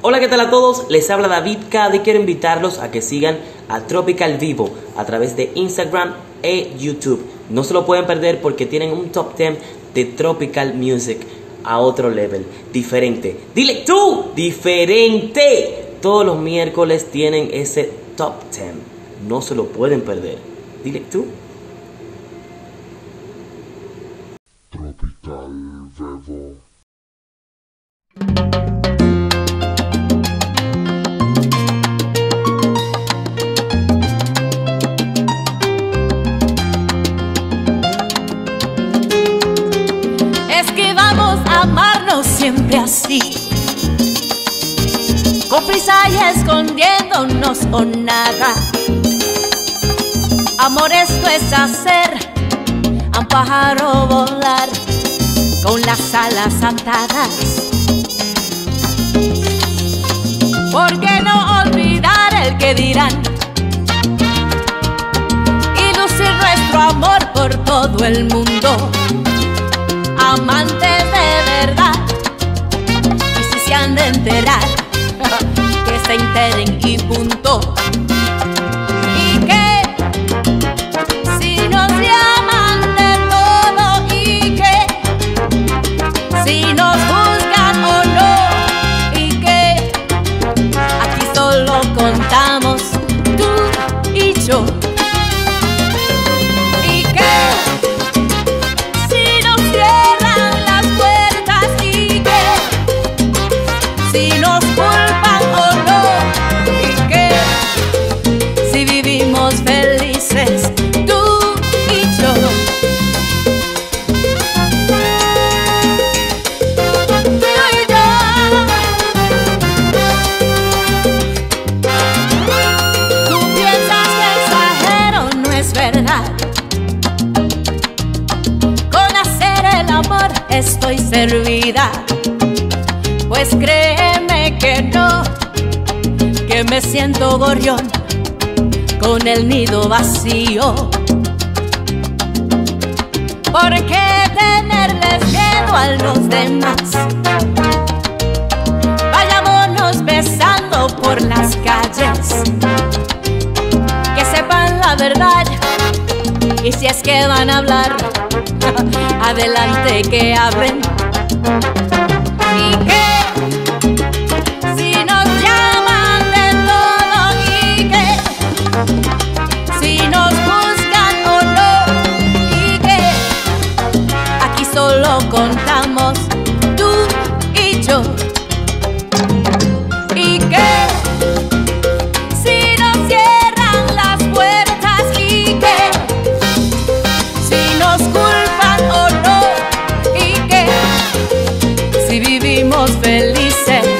Hola, ¿qué tal a todos? Les habla David Kada y quiero invitarlos a que sigan a Tropical Vivo a través de Instagram e YouTube. No se lo pueden perder porque tienen un top 10 de Tropical Music a otro level, diferente. ¡Dile tú! ¡Diferente! Todos los miércoles tienen ese top 10. No se lo pueden perder. ¿Dile tú? Tropical Vivo. Amarnos siempre así, con prisa y escondiéndonos o nada. Amor, esto es hacer a un pájaro volar con las alas atadas. ¿Por qué no olvidar el que dirán y lucir nuestro amor por todo el mundo? Amantes de verdad, y si se han de enterar, que se enteren y punto. Y que si nos llaman de todo, y que si nos buscan o no, y que aquí solo contamos tú y yo. Estoy servida, pues créeme que no, que me siento gorrión con el nido vacío. ¿Por qué tenerles miedo a los demás? Vayámonos besando por las calles, que sepan la verdad, y si es que van a hablar, adelante que hablen. Y que si nos llaman de todo, y que si nos buscan o no, y que aquí solo contamos tú y yo. Y que felices.